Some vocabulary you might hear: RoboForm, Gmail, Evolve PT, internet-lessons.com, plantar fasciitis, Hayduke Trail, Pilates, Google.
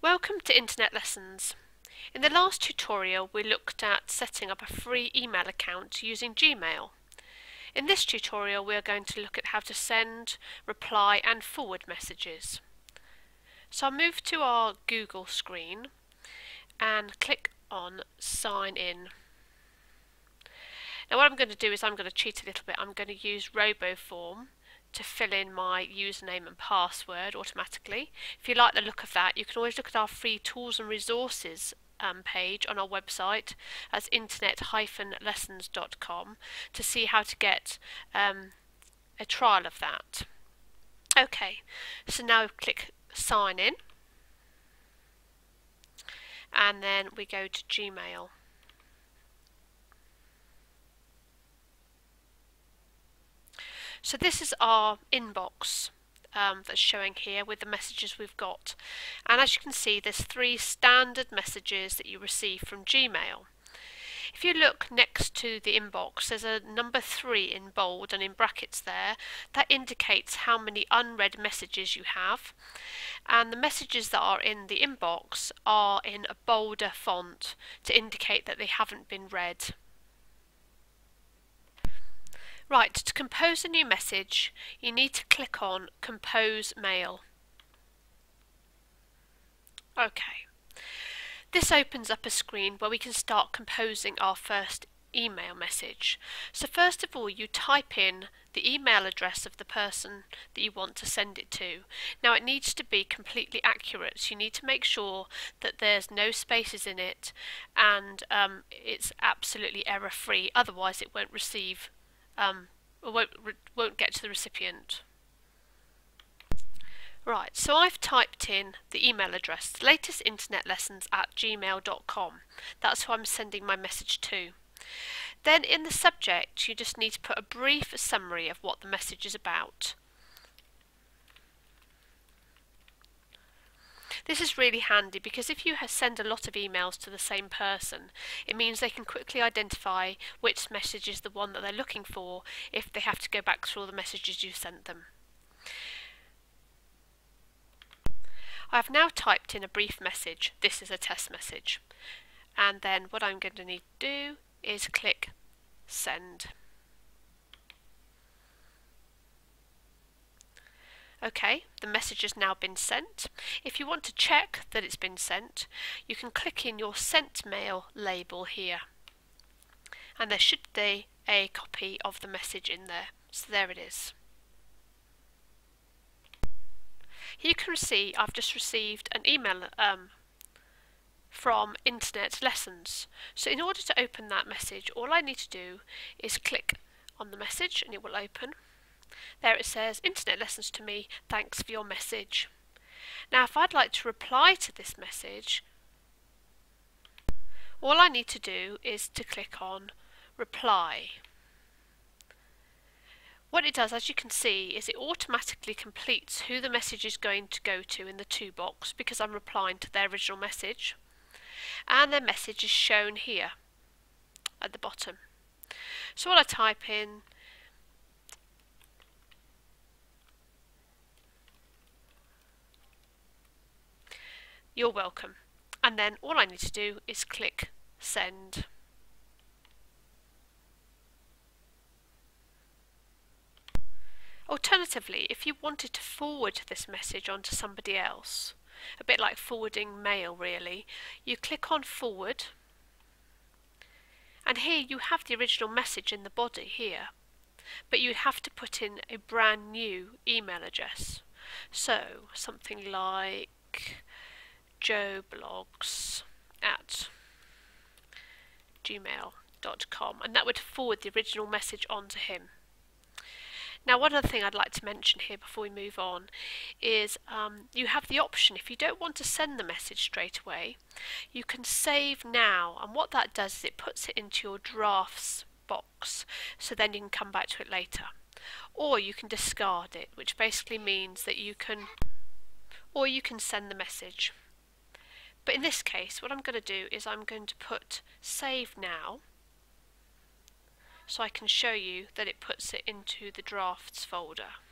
Welcome to Internet Lessons. In the last tutorial we looked at setting up a free email account using Gmail. In this tutorial we are going to look at how to send, reply and forward messages. So I'll move to our Google screen and click on Sign In. Now what I'm going to do is I'm going to cheat a little bit. I'm going to use RoboForm to fill in my username and password automatically. If you like the look of that, you can always look at our free tools and resources page on our website as internet-lessons.com to see how to get a trial of that. Okay, so now click Sign In and then we go to Gmail. So this is our inbox that's showing here with the messages we've got, and as you can see there's three standard messages that you receive from Gmail. If you look next to the inbox there's a number 3 in bold and in brackets there. That indicates how many unread messages you have, and the messages that are in the inbox are in a bolder font to indicate that they haven't been read. Right, to compose a new message, you need to click on Compose Mail. Okay, this opens up a screen where we can start composing our first email message. So first of all, you type in the email address of the person that you want to send it to. Now it needs to be completely accurate, so you need to make sure that there's no spaces in it and it's absolutely error-free, otherwise it won't receive won't get to the recipient. Right, so I've typed in the email address, latestinternetlessons@gmail.com. That's who I'm sending my message to. Then in the subject you just need to put a brief summary of what the message is about. This is really handy because if you send a lot of emails to the same person, it means they can quickly identify which message is the one that they're looking for if they have to go back through all the messages you sent them. I've now typed in a brief message. This is a test message. And then what I'm going to need to do is click Send. Okay, the message has now been sent. If you want to check that it's been sent, you can click in your Sent Mail label here. And there should be a copy of the message in there. So there it is. You can see I've just received an email from Internet Lessons. So in order to open that message, all I need to do is click on the message and it will open. There it says, Internet Lessons to me, thanks for your message. Now if I'd like to reply to this message, all I need to do is to click on Reply. What it does, as you can see, is it automatically completes who the message is going to go to in the To box, because I'm replying to their original message, and their message is shown here at the bottom. So what I type in, you're welcome, and then all I need to do is click Send. Alternatively, if you wanted to forward this message onto somebody else, a bit like forwarding mail really, you click on Forward, and here you have the original message in the body here, but you'd have to put in a brand new email address. So something like joeblogs@gmail.com, and that would forward the original message on to him. Now one other thing I'd like to mention here before we move on is you have the option, if you don't want to send the message straight away, you can save now, and what that does is it puts it into your drafts box, so then you can come back to it later. Or you can discard it, which basically means that you can send the message. But in this case what I'm going to do is I'm going to put Save Now, so I can show you that it puts it into the drafts folder.